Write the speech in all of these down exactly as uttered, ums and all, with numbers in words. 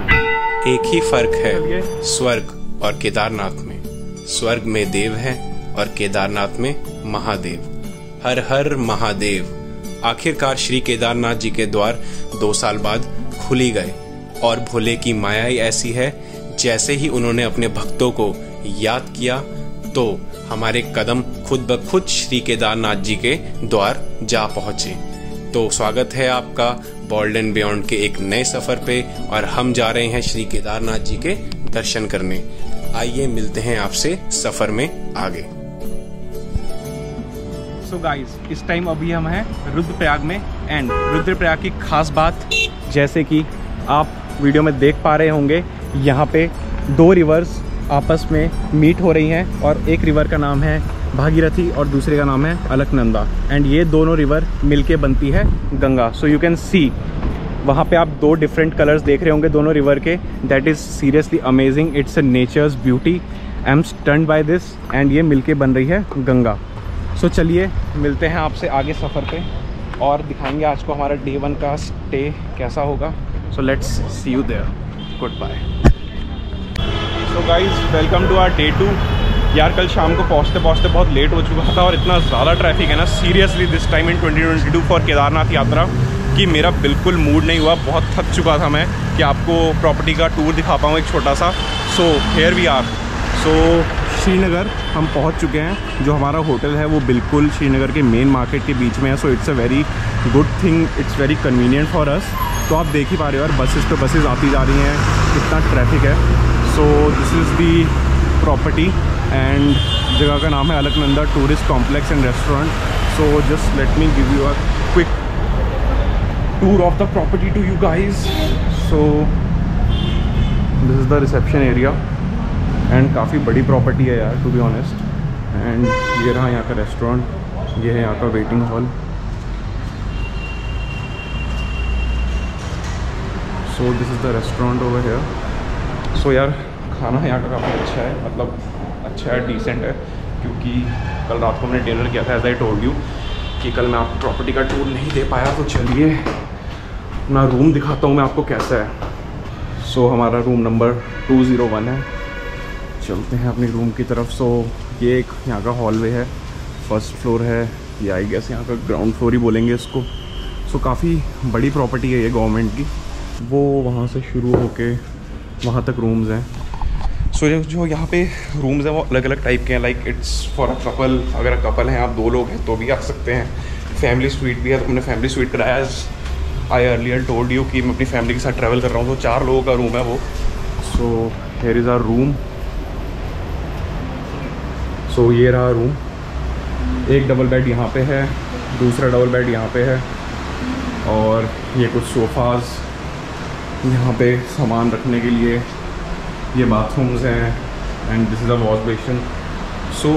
एक ही फर्क है स्वर्ग और केदारनाथ में। स्वर्ग में देव है और केदारनाथ में महादेव। हर हर महादेव। आखिरकार श्री केदारनाथ जी के द्वार दो साल बाद खुली गए और भोले की माया ही ऐसी है, जैसे ही उन्होंने अपने भक्तों को याद किया तो हमारे कदम खुद ब खुद श्री केदारनाथ जी के द्वार जा पहुंचे। तो स्वागत है आपका वर्ल्ड एंड बियॉन्ड के एक नए सफर पे, और हम जा रहे हैं श्री केदारनाथ जी के दर्शन करने। आइए मिलते हैं आपसे सफर में आगे। So guys, इस टाइम अभी हम हैं रुद्रप्रयाग में, एंड रुद्रप्रयाग की खास बात, जैसे कि आप वीडियो में देख पा रहे होंगे, यहाँ पे दो रिवर्स आपस में मीट हो रही हैं, और एक रिवर का नाम है भागीरथी और दूसरे का नाम है अलकनंदा, एंड ये दोनों रिवर मिलके बनती है Ganga. So you can see वहाँ पे आप दो डिफरेंट कलर्स देख रहे होंगे दोनों रिवर के। That is seriously amazing, it's a nature's beauty, I am stunned by this. And ये मिलके बन रही है गंगा। सो so, चलिए मिलते हैं आपसे आगे सफ़र पे, और दिखाएंगे आज को हमारा डे वन का स्टे कैसा होगा। So let's see you there, goodbye. So guys, welcome to our day two. यार कल शाम को पहुँचते पहुँचते बहुत लेट हो चुका था, और इतना ज़्यादा ट्रैफिक है ना seriously this time in twenty twenty two for Kedarnath yatra, कि मेरा बिल्कुल मूड नहीं हुआ। बहुत थक चुका था मैं कि आपको प्रॉपर्टी का टूर दिखा पाऊँ एक छोटा सा। So here we are. So Srinagar हम पहुंच चुके हैं। जो हमारा होटल है वो बिल्कुल श्रीनगर के मेन मार्केट के बीच में है। So it's a very good thing, it's very convenient for us. तो आप देख ही पा रहे हो यार, बसेस पे बसेस आती जा रही हैं, कितना ट्रैफिक है। So this is the property, and जगह का नाम है Alaknanda tourist complex and restaurant. So just let me give you a quick tour of the property to you guys. So this is the reception area, and काफ़ी बड़ी property है यार to be honest. And ये रहा यहाँ का restaurant, ये है यहाँ का waiting hall. So this is the restaurant over here. So यार खाना यहाँ का काफ़ी अच्छा है, मतलब अच्छा है, डिसेंट है, क्योंकि कल रात को हमने डिनर किया था। एज आई टोल्ड यू कि कल मैं आपको प्रॉपर्टी का टूर नहीं दे पाया। तो चलिए अपना रूम दिखाता हूँ मैं आपको कैसा है। सो so, हमारा room number two zero one है। चलते हैं अपने रूम की तरफ। सो so, ये एक यहाँ का हॉलवे है, फर्स्ट फ्लोर है, या आई गेस यहाँ का ग्राउंड फ्लोर ही बोलेंगे इसको। सो so, काफ़ी बड़ी प्रॉपर्टी है ये गवर्नमेंट की। वो वहाँ से शुरू होके वहाँ तक रूम्स हैं। सो so, जो यहाँ पे रूम्स हैं वो अलग अलग टाइप के हैं। Like it's for a couple, अगर अ कपल हैं आप, दो लोग हैं तो भी आ सकते हैं। फैमिली स्वीट भी है, तो हमने फैमिली स्वीट कराया। As I earlier told you कि मैं अपनी फैमिली के साथ ट्रैवल कर रहा हूँ, तो चार लोगों का रूम है वो। So here is our room. So so, ये रहा रूम। एक डबल बेड यहाँ पे है, दूसरा डबल बेड यहाँ पे है, और ये कुछ सोफ़ास यहाँ पे सामान रखने के लिए। ये बाथरूम्स हैं, and this is a wash basin. So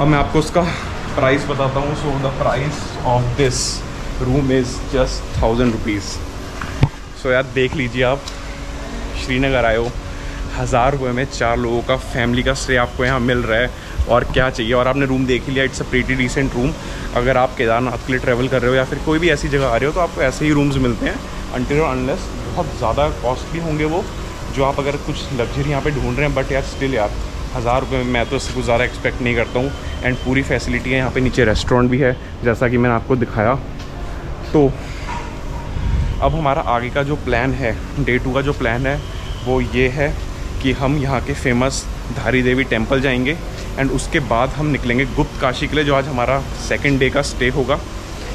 अब मैं आपको उसका प्राइस बताता हूँ। So the price of this room is just thousand rupees. So यार देख लीजिए, आप श्रीनगर आए हो, हज़ार रुपये में चार लोगों का फैमिली का स्टे आपको यहाँ मिल रहा है, और क्या चाहिए। और आपने रूम देख लिया, it's a pretty decent room. अगर आप केदारनाथ के लिए ट्रैवल कर रहे हो या फिर कोई भी ऐसी जगह आ रहे हो, तो आपको ऐसे ही रूम्स मिलते हैं अनटिल और अनलेस बहुत ज़्यादा कॉस्टली होंगे वो, जो आप अगर कुछ लग्जरी यहाँ पे ढूंढ रहे हैं। बट यार स्टिल यार हज़ार रुपये में मैं तो इससे कुछ ज़्यादा एक्सपेक्ट नहीं करता हूँ। एंड पूरी फैसिलिटी है यहाँ पर, नीचे रेस्टोरेंट भी है जैसा कि मैंने आपको दिखाया। तो अब हमारा आगे का जो प्लान है, डे टू का जो प्लान है, वो ये है कि हम यहाँ के फेमस धारी देवी टेम्पल जाएंगे, एंड उसके बाद हम निकलेंगे गुप्त काशी के लिए, जो आज हमारा सेकंड डे का स्टे होगा।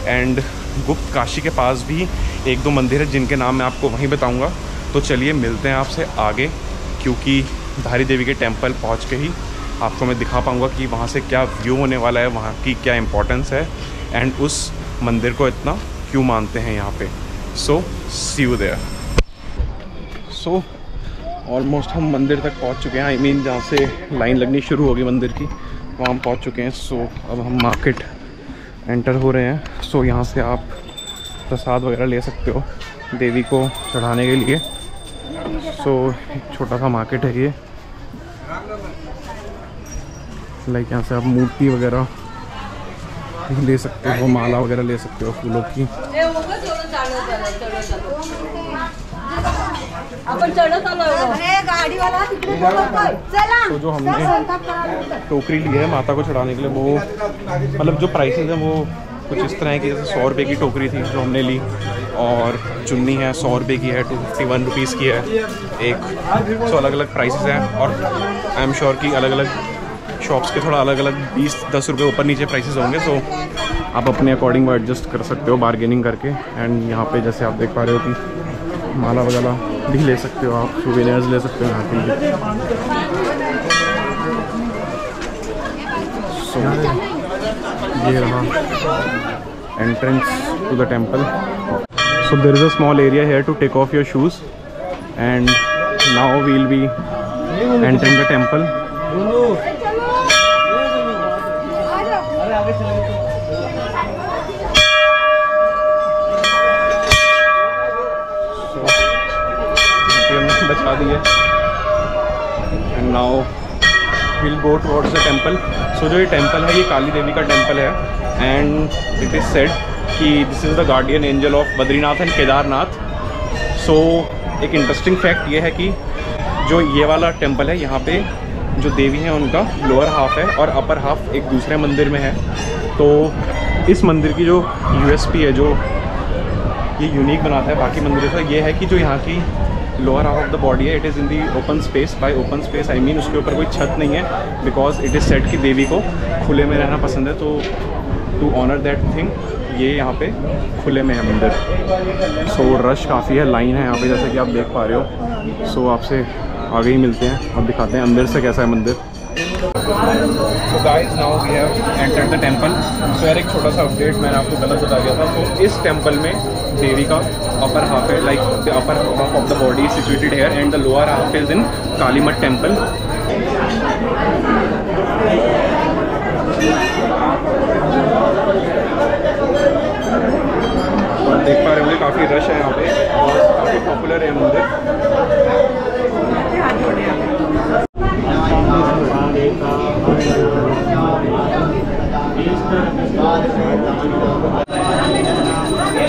एंड गुप्त काशी के पास भी एक दो मंदिर है जिनके नाम मैं आपको वहीं बताऊंगा। तो चलिए मिलते हैं आपसे आगे, क्योंकि धारी देवी के टेम्पल पहुंच के ही आपको मैं दिखा पाऊंगा कि वहाँ से क्या व्यू होने वाला है, वहाँ की क्या इम्पोर्टेंस है, एंड उस मंदिर को इतना क्यों मानते हैं यहाँ पर। So see you there. So almost हम मंदिर तक पहुंच चुके हैं। आई I मीन mean, जहाँ से लाइन लगनी शुरू होगी मंदिर की, वहाँ हम पहुंच चुके हैं। सो so, अब हम मार्केट एंटर हो रहे हैं। सो so, यहाँ से आप प्रसाद वगैरह ले सकते हो देवी को चढ़ाने के लिए। सो so, एक छोटा सा मार्केट है ये। लाइक यहाँ से आप मूर्ति वगैरह ले सकते हो, माला वगैरह ले सकते हो फूलों की। अपन चढ़त आलो। तो जो हमने टोकरी ली है माता को चढ़ाने के लिए वो मतलब जो प्राइसेस हैं वो कुछ इस तरह की, जैसे सौ रुपये की टोकरी थी जो हमने ली, और चुन्नी है सौ रुपये की है, टू फिफ्टी वन रुपीज़ की है एक। सो अलग अलग प्राइसेस हैं और आई एम श्योर कि अलग अलग शॉप्स के थोड़ा अलग अलग बीस दस रुपये ऊपर नीचे प्राइसेस होंगे। सो आप अपने अकॉर्डिंग वो एडजस्ट कर सकते हो बार्गेनिंग करके। एंड यहाँ पे जैसे आप देख पा रहे हो कि माला वगैरह भी ले सकते हो आप, सुवेनियर्स ले सकते हो यहाँ पे। सो ये रहा entrance to the temple. So there is a small area here to take off your shoes, and now we'll be entering the temple. So we have बचा दिए, and now we'll go towards the temple. So so, जो ये temple है ये काली देवी का temple है, and it is said कि this is the guardian angel of Badrinath and Kedarnath. So एक इंटरेस्टिंग फैक्ट ये है कि जो ये वाला टेंपल है यहाँ पे जो देवी है उनका लोअर हाफ है और अपर हाफ एक दूसरे मंदिर में है। तो इस मंदिर की जो यूएसपी है, जो ये यूनिक बनाता है बाकी मंदिरों से, ये है कि जो यहाँ की lower half of the body है it is in the open space. By open space I mean उसके ऊपर कोई छत नहीं है, बिकॉज इट इज़ सेड कि देवी को खुले में रहना पसंद है। तो टू ऑनर दैट थिंग ये यहाँ पे खुले में है मंदिर। सो so, रश काफ़ी है, लाइन है यहाँ पे जैसे कि आप देख पा रहे हो। सो so, आपसे आगे ही मिलते हैं और दिखाते हैं अंदर से कैसा है मंदिर। So guys now we have entered the temple. So यार एक छोटा सा अपडेट मैंने आपको गलत बता दिया था। तो इस टेंपल में देवी का अपर हाफ है, like the upper half of the body situated here and the lower half is in Kalimath temple. देख पा रहे होंगे काफ़ी रश है यहाँ पे और काफ़ी पॉपुलर है मंदिर।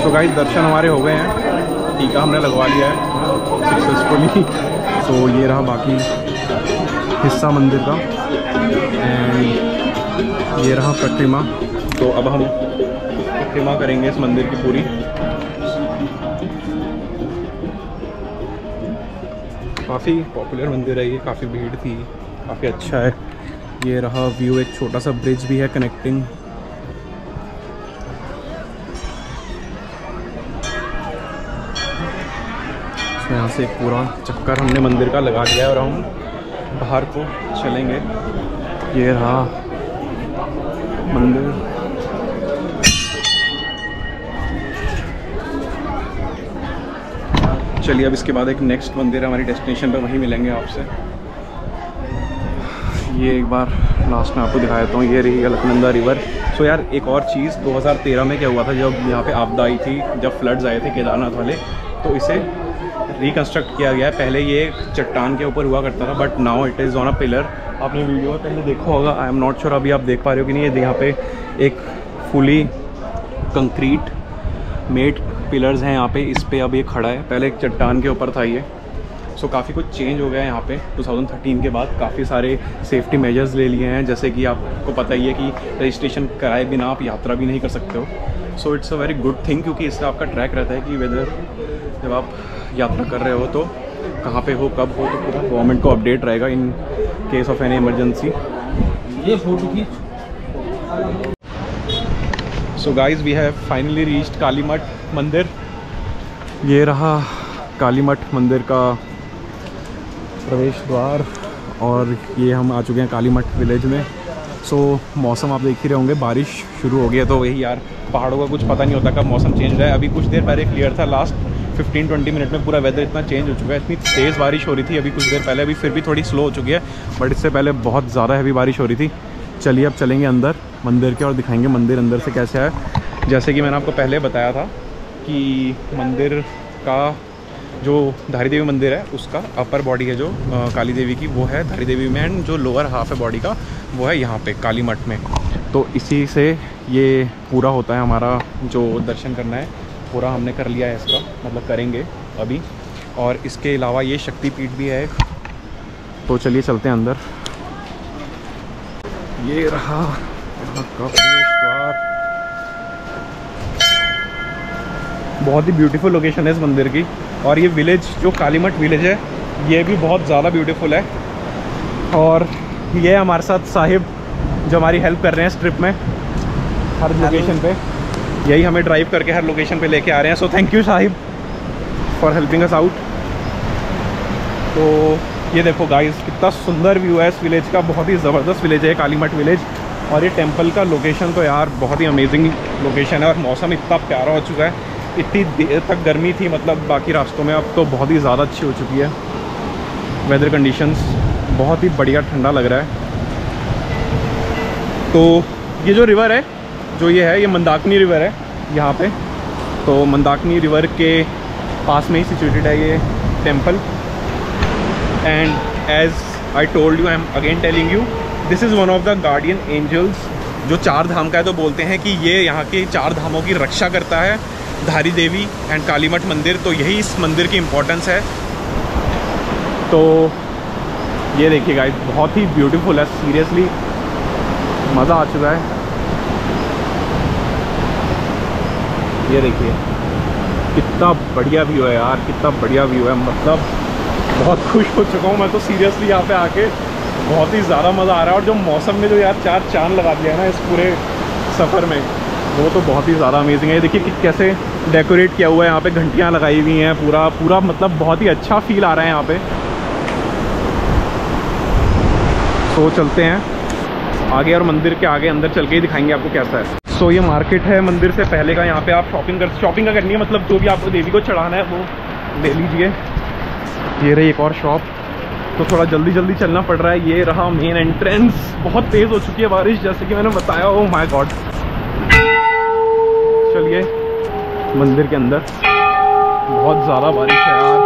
तो गाइस दर्शन हमारे हो गए हैं, टीका हमने लगवा लिया है सक्सेसफुली। सो so, ये रहा बाकी हिस्सा मंदिर का एंड ये रहा प्रतिमा। तो अब हम प्रतिमा करेंगे इस मंदिर की पूरी। काफ़ी पॉपुलर मंदिर है ये, काफ़ी भीड़ थी, काफ़ी अच्छा है। ये रहा व्यू, एक छोटा सा ब्रिज भी है कनेक्टिंग। तो यहाँ से एक पूरा चक्कर हमने मंदिर का लगा दिया और हम बाहर को चलेंगे। ये रहा मंदिर। चलिए अब इसके बाद एक नेक्स्ट मंदिर है हमारी डेस्टिनेशन पे, वहीं मिलेंगे आपसे। ये एक बार लास्ट में आपको दिखा देता हूँ, ये रही अलकनंदा रिवर। सो यार एक और चीज़ दो हज़ार तेरह में क्या हुआ था, जब यहाँ पे आपदा आई थी, जब फ्लड्स आए थे केदारनाथ वाले, तो इसे रिकन्स्ट्रक्ट किया गया है। पहले ये चट्टान के ऊपर हुआ करता था, but now it is on a pillar. आपने वीडियो में पहले देखा होगा, आई एम नॉट श्योर अभी आप देख पा रहे हो कि नहीं। ये यहाँ पर एक फुली कंक्रीट मेड पिलर्स हैं यहाँ पर, इस पर अब ये खड़ा है, पहले एक चट्टान के ऊपर था ये। सो so, काफ़ी कुछ चेंज हो गया है यहाँ पे दो हज़ार तेरह के बाद। काफ़ी सारे सेफ्टी मेजर्स ले लिए हैं, जैसे कि आपको पता ही है कि रजिस्ट्रेशन कराए बिना आप यात्रा भी नहीं कर सकते हो। So it's a very good thing, क्योंकि इससे आपका ट्रैक रहता है कि वेदर जब आप यात्रा कर रहे हो तो कहाँ पे हो, कब हो, तो पूरा गवर्नमेंट को अपडेट रहेगा in case of any emergency. ये फोटो खींच। So guys we have finally reached Kalimath मंदिर। ये रहा कालीमठ मंदिर का प्रवेश द्वार और ये हम आ चुके हैं कालीमठ विलेज में। सो so, मौसम आप देख ही रहे होंगे, बारिश शुरू हो गई है। तो वही यार पहाड़ों का कुछ पता नहीं होता कब मौसम चेंज हो जाए। अभी कुछ देर पहले क्लियर था, लास्ट पंद्रह बीस मिनट में पूरा वेदर इतना चेंज हो चुका है। इतनी तेज़ बारिश हो रही थी अभी कुछ देर पहले, अभी फिर भी थोड़ी स्लो हो चुकी है, बट इससे पहले बहुत ज़्यादा हैवी बारिश हो रही थी। चलिए अब चलेंगे अंदर मंदिर के और दिखाएँगे मंदिर अंदर से कैसे है। जैसे कि मैंने आपको पहले बताया था कि मंदिर का जो धारी देवी मंदिर है उसका अपर बॉडी है जो आ, काली देवी की, वो है धारी देवी में, एंड जो लोअर हाफ है बॉडी का वो है यहाँ पे कालीमठ में। तो इसी से ये पूरा होता है हमारा जो दर्शन करना है, पूरा हमने कर लिया है इसका, मतलब करेंगे अभी। और इसके अलावा ये शक्तिपीठ भी है। तो चलिए चलते हैं अंदर। ये रहा काफी, बहुत ही ब्यूटीफुल लोकेशन है इस मंदिर की। और ये विलेज जो कालीमठ विलेज है ये भी बहुत ज़्यादा ब्यूटीफुल है। और ये हमारे साथ साहिब जो हमारी हेल्प कर रहे हैं इस ट्रिप में, हर लोकेशन पे यही हमें ड्राइव करके हर लोकेशन पे लेके आ रहे हैं। So thank you Sahib for helping us out. तो ये देखो गाइस कितना सुंदर व्यू है इस विलेज का, बहुत ही ज़बरदस्त विलेज है कालीमठ विलेज। और ये टेंपल का लोकेशन तो यार बहुत ही अमेजिंग लोकेशन है। और मौसम इतना प्यारा हो चुका है, इतनी देर तक गर्मी थी मतलब बाकी रास्तों में, अब तो बहुत ही ज़्यादा अच्छी हो चुकी है वेदर कंडीशंस, बहुत ही बढ़िया ठंडा लग रहा है। तो ये जो रिवर है जो ये है ये मंदाकिनी रिवर है यहाँ पे, तो मंदाकिनी रिवर के पास में ही सिचुएटेड है ये temple. And as I told you I am again telling you this is one of the guardian angels जो चार धाम का है। तो बोलते हैं कि ये यहाँ के चार धामों की रक्षा करता है, धारी देवी एंड कालीमठ मंदिर। तो यही इस मंदिर की इम्पोर्टेंस है। तो ये देखिए गाइस बहुत ही ब्यूटीफुल है, सीरियसली मज़ा आ चुका है। ये देखिए कितना बढ़िया व्यू है यार, कितना बढ़िया व्यू है, मतलब बहुत खुश हो चुका हूँ मैं तो सीरियसली यहाँ पे आके, बहुत ही ज़्यादा मज़ा आ रहा है। और जो मौसम में जो यार चार चांद लगा दिया है ना इस पूरे सफ़र में, वो तो बहुत ही ज़्यादा अमेजिंग है। ये देखिए कैसे डेकोरेट किया हुआ है, यहाँ पे घंटियाँ लगाई हुई हैं, पूरा पूरा मतलब बहुत ही अच्छा फील आ रहा है यहाँ पे। तो चलते हैं आगे और मंदिर के आगे अंदर चल के ही दिखाएंगे आपको कैसा है। सो so, ये मार्केट है मंदिर से पहले का, यहाँ पे आप शॉपिंग कर शॉपिंग का करनी है, मतलब जो भी आपको देवी को चढ़ाना है वो ले लीजिए। ये रही एक और शॉप। तो थोड़ा जल्दी जल्दी चलना पड़ रहा है। ये रहा मेन एंट्रेंस। बहुत तेज़ हो चुकी है बारिश जैसे कि मैंने बताया। ओ माय गॉड, चलिए मंदिर के अंदर। बहुत ज़्यादा बारिश है यार।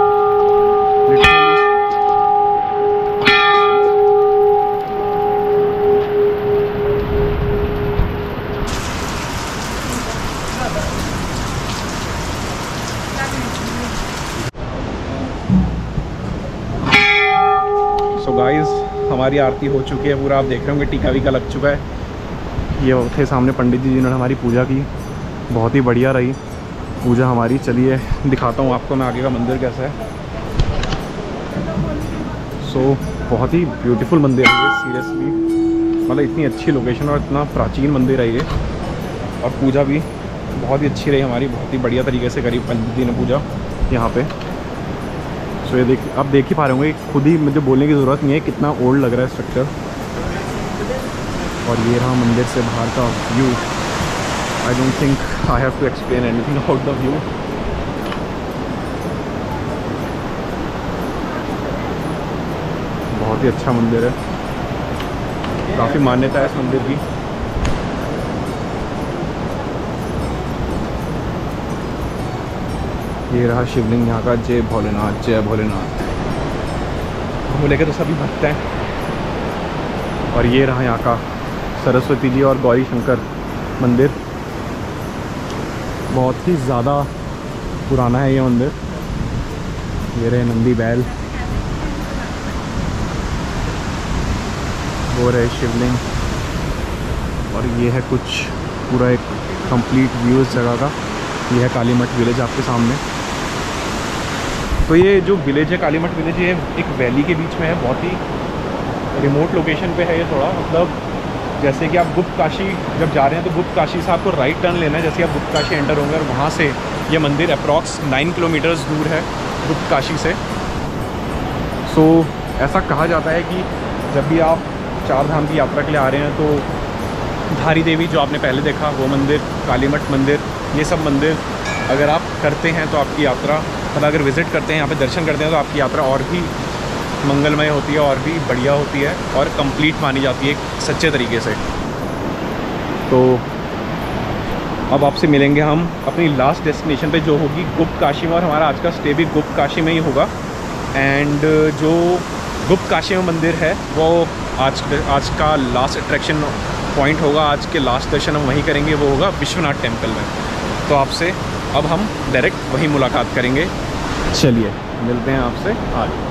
हमारी आरती हो चुकी है, पूरा आप देख रहे होंगे टीका वीका लग चुका है। ये थे सामने पंडित जी जिन्होंने हमारी पूजा की, बहुत ही बढ़िया रही पूजा हमारी। चलिए दिखाता हूँ आपको मैं आगे का मंदिर कैसा है। सो so, बहुत ही ब्यूटीफुल मंदिर है सीरियसली, मतलब इतनी अच्छी लोकेशन और इतना प्राचीन मंदिर है ये। और पूजा भी बहुत ही अच्छी रही हमारी, बहुत ही बढ़िया तरीके से करी पंडित जी ने पूजा यहाँ पर। तो ये देख आप देख ही पा रहे होंगे, खुद ही मुझे बोलने की ज़रूरत नहीं है कितना ओल्ड लग रहा है स्ट्रक्चर। और ये रहा मंदिर से बाहर का view. I don't think I have to explain anything about the view. बहुत ही अच्छा मंदिर है, काफ़ी मान्यता है इस मंदिर की। ये रहा शिवलिंग यहाँ का। जय भोलेनाथ, जय भोलेनाथ, भोले के तो सभी भक्त हैं। और ये रहा यहाँ का सरस्वती जी और गौरी शंकर मंदिर। बहुत ही ज़्यादा पुराना है ये मंदिर। ये रहे नंदी बैल, वो रहे शिवलिंग, और ये है कुछ पूरा एक कंप्लीट व्यू इस जगह का। ये है कालीमठ विलेज आपके सामने। तो ये जो विलेज है कालीमठ विलेज, ये एक वैली के बीच में है, बहुत ही रिमोट लोकेशन पे है ये। थोड़ा मतलब जैसे कि आप गुप्त काशी जब जा रहे हैं तो गुप्त काशी से आपको राइट टर्न लेना है। जैसे आप गुप्त काशी एंटर होंगे और वहाँ से ये मंदिर अप्रॉक्स नाइन किलोमीटर्स दूर है गुप्त काशी से। सो so, ऐसा कहा जाता है कि जब भी आप चार धाम की यात्रा के लिए आ रहे हैं तो धारी देवी जो आपने पहले देखा वो मंदिर, कालीमठ मंदिर, ये सब मंदिर अगर आप करते हैं तो आपकी यात्रा, मतलब अगर विज़िट करते हैं यहाँ पे दर्शन करते हैं तो आपकी यात्रा और भी मंगलमय होती है, और भी बढ़िया होती है, और कंप्लीट मानी जाती है सच्चे तरीके से। तो अब आपसे मिलेंगे हम अपनी लास्ट डेस्टिनेशन पे जो होगी गुप्त काशी में। और हमारा आज का स्टे भी गुप्त काशी में ही होगा। एंड जो गुप्त काशी में मंदिर है वो आज आज का लास्ट अट्रैक्शन पॉइंट होगा, आज के लास्ट दर्शन हम वहीं करेंगे, वो होगा विश्वनाथ टेम्पल में। तो आपसे अब हम डायरेक्ट वहीं मुलाकात करेंगे। चलिए मिलते हैं आपसे आगे।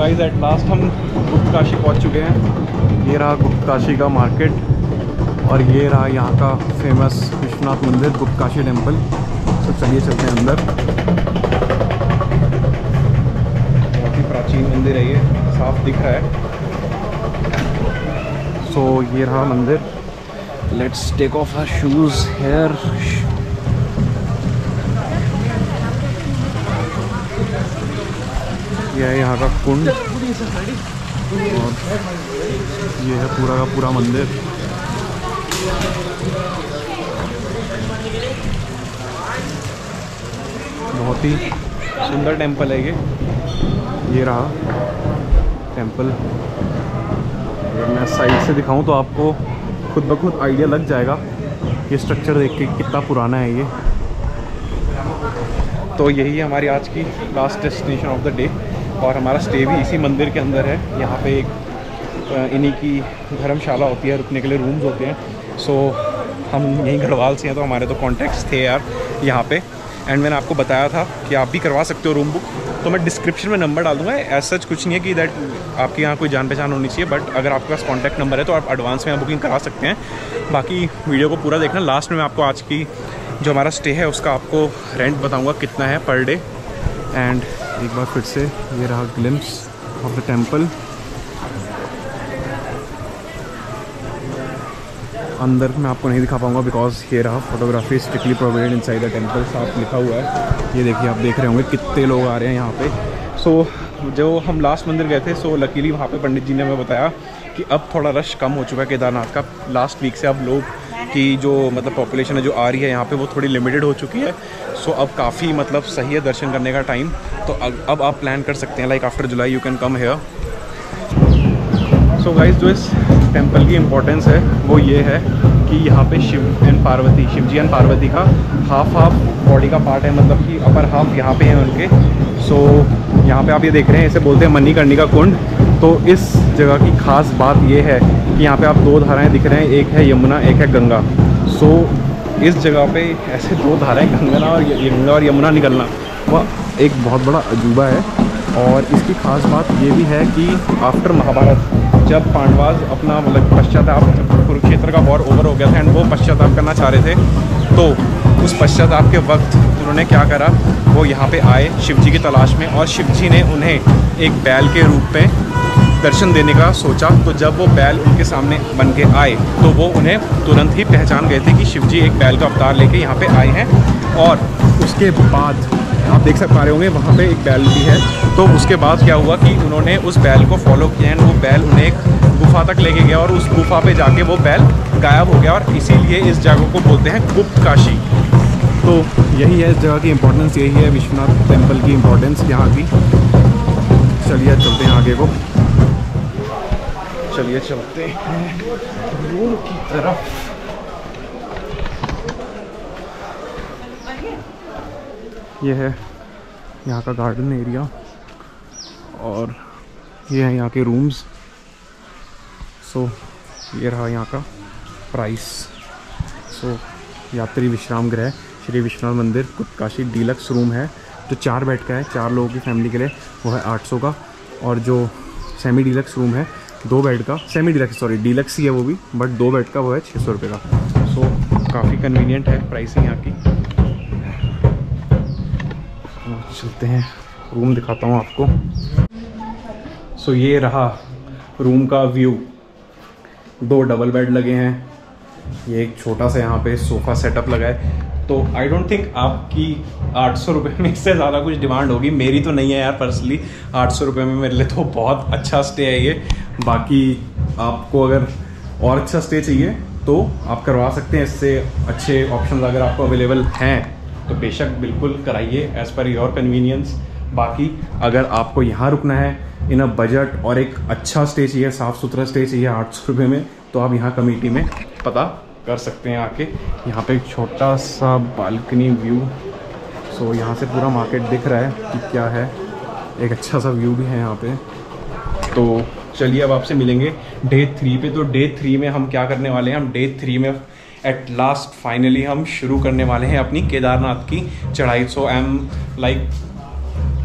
गाइस एट लास्ट हम गुप्त काशी पहुँच चुके हैं। ये रहा गुप्त काशी का मार्केट और ये रहा यहाँ का फेमस विश्वनाथ मंदिर, गुप्त काशी टेम्पल। तो चलिए चलते हैं अंदर। बहुत ही प्राचीन मंदिर है ये, साफ दिख रहा है। सो so, ये रहा मंदिर। Let's take off our shoes here. यह है यहाँ का कुंड और ये है पूरा का पूरा मंदिर। बहुत ही सुंदर टेंपल है ये। ये रहा टेंपल। अगर मैं साइड से दिखाऊं तो आपको खुद ब खुद आइडिया लग जाएगा ये स्ट्रक्चर देख के कितना पुराना है ये। तो यही है हमारी आज की last destination of the day और हमारा स्टे भी इसी मंदिर के अंदर है। यहाँ पे एक इन्हीं की धर्मशाला होती है, रुकने के लिए रूम्स होते हैं। सो so, हम यहीं गढ़वाल से हैं तो हमारे तो कॉन्टैक्ट्स थे यार यहाँ पे। एंड मैंने आपको बताया था कि आप भी करवा सकते हो रूम बुक, तो मैं डिस्क्रिप्शन में नंबर डाल दूँगा। एज सच कुछ नहीं है कि दैट आपके यहाँ कोई जान पहचान होनी चाहिए, बट अगर आपके पास कॉन्टैक्ट नंबर है तो आप एडवांस में बुकिंग करा सकते हैं। बाकी वीडियो को पूरा देखना। लास्ट में आपको आज की जो हमारा स्टे है उसका आपको रेंट बताऊंगा कितना है पर डे। एंड एक बार फिर से ये रहा ग्लिम्स ऑफ द टेम्पल। अंदर मैं आपको नहीं दिखा पाऊंगा बिकॉज ये रहा photography strictly provided inside the temple, साफ लिखा हुआ है। ये देखिए, आप देख रहे होंगे कितने लोग आ रहे हैं यहाँ पे। सो so, जो हम लास्ट मंदिर गए थे, सो so, लकीली वहाँ पे पंडित जी ने हमें बताया कि अब थोड़ा रश कम हो चुका है केदारनाथ का। लास्ट वीक से अब लोग कि जो मतलब पॉपुलेशन है जो आ रही है यहाँ पे वो थोड़ी लिमिटेड हो चुकी है। सो so, अब काफ़ी मतलब सही है दर्शन करने का टाइम। तो अब अब आप प्लान कर सकते हैं, like after July you can come here. So guys, जो इस टेंपल की इम्पोर्टेंस है वो ये है कि यहाँ पे शिव एंड पार्वती, शिव जी एंड पार्वती का हाफ हाफ बॉडी का पार्ट है, मतलब कि अपर हाफ यहाँ पे है उनके। सो so, यहाँ पे आप ये देख रहे हैं, इसे बोलते हैं मणिकर्णिका कुंड। तो इस जगह की ख़ास बात यह है कि यहाँ पे आप दो धाराएं दिख रहे हैं, एक है यमुना एक है गंगा। सो so, इस जगह पे ऐसे दो धाराएं गंगा और गंगा और यमुना निकलना वह एक बहुत बड़ा अजूबा है। और इसकी ख़ास बात ये भी है कि आफ्टर महाभारत जब पांडवाज अपना मतलब पश्चाताप, कुरुक्षेत्र का वॉर ओवर हो गया था एंड वो पश्चाताप करना चाह रहे थे, तो उस पश्चाताप के वक्त उन्होंने क्या करा, वो यहाँ पे आए शिवजी की तलाश में और शिवजी ने उन्हें एक बैल के रूप में दर्शन देने का सोचा। तो जब वो बैल उनके सामने बन के आए तो वो उन्हें तुरंत ही पहचान गए थे कि शिवजी एक बैल का अवतार लेके यहाँ पे आए हैं। और उसके बाद आप देख सकते होंगे वहाँ पे एक बैल भी है। तो उसके बाद क्या हुआ कि उन्होंने उस बैल को फॉलो किया एंड वो बैल उन्हें एक गुफा तक लेके गया और उस गुफा पे जाके वो बैल गायब हो गया। और इसीलिए इस जगह को बोलते हैं गुप्त काशी। तो यही है इस जगह की इम्पोर्टेंस, यही है विश्वनाथ टेम्पल की इम्पोर्टेंस यहाँ की। चलिए चलते हैं आगे को, चलिए चलते हैं रोड की तरफ। ये है यहाँ का गार्डन एरिया और ये है यहाँ के रूम्स। सो so, ये रहा यहाँ का प्राइस। सो so, यात्री विश्राम गृह श्री विश्वनाथ मंदिर गुप्त काशी डीलक्स रूम है जो चार बेड का है, चार लोगों की फैमिली के लिए, वो है आठ सौ का। और जो सेमी डीलक्स रूम है दो बेड का, सेमी डीलक्स सॉरी डीलक्स ही है वो भी, बट दो बेड का वो है छः सौ रुपये का। सो so, काफ़ी कन्वीनियंट है प्राइसिंग यहाँ की। so, चलते हैं रूम दिखाता हूँ आपको। सो so, ये रहा रूम का व्यू। दो डबल बेड लगे हैं, ये एक छोटा सा यहाँ पे सोफ़ा सेटअप लगा है। तो आई डोंट थिंक आपकी आठ सौ रुपये में इससे ज़्यादा कुछ डिमांड होगी, मेरी तो नहीं है यार पर्सनली। आठ सौ रुपये में मेरे लिए तो बहुत अच्छा स्टे है ये। बाकी आपको अगर और अच्छा स्टे चाहिए तो आप करवा सकते हैं, इससे अच्छे ऑप्शन अगर आपको अवेलेबल हैं तो बेशक बिल्कुल कराइए एज़ पर योर कन्वीनियंस। बाकी अगर आपको यहाँ रुकना है इन अ बजट और एक अच्छा स्टे चाहिए, साफ़ सुथरा स्टे चाहिए आठ सौ रुपये में, तो आप यहाँ कमेटी में पता कर सकते हैं आके। यहाँ पे एक छोटा सा बालकनी व्यू, सो यहाँ से पूरा मार्केट दिख रहा है कि क्या है, एक अच्छा सा व्यू भी है यहाँ पे। तो चलिए अब आपसे मिलेंगे डे थ्री पे। तो डे थ्री में हम क्या करने वाले हैं, हम डे थ्री में एट लास्ट फाइनली हम शुरू करने वाले हैं अपनी केदारनाथ की चढ़ाई। सो आई एम लाइक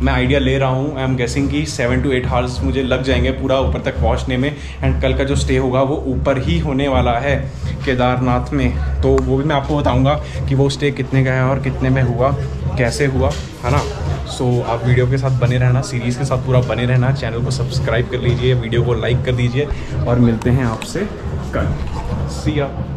मैं आइडिया ले रहा हूँ, आई एम गेसिंग कि सेवन टू एट हावर्स मुझे लग जाएंगे पूरा ऊपर तक पहुँचने में। एंड कल का जो स्टे होगा वो ऊपर ही होने वाला है केदारनाथ में, तो वो भी मैं आपको बताऊँगा कि वो स्टे कितने का है और कितने में हुआ, कैसे हुआ, है ना। सो so, आप वीडियो के साथ बने रहना, सीरीज़ के साथ पूरा बने रहना, चैनल को सब्सक्राइब कर लीजिए, वीडियो को लाइक कर दीजिए और मिलते हैं आपसे कल। सी या।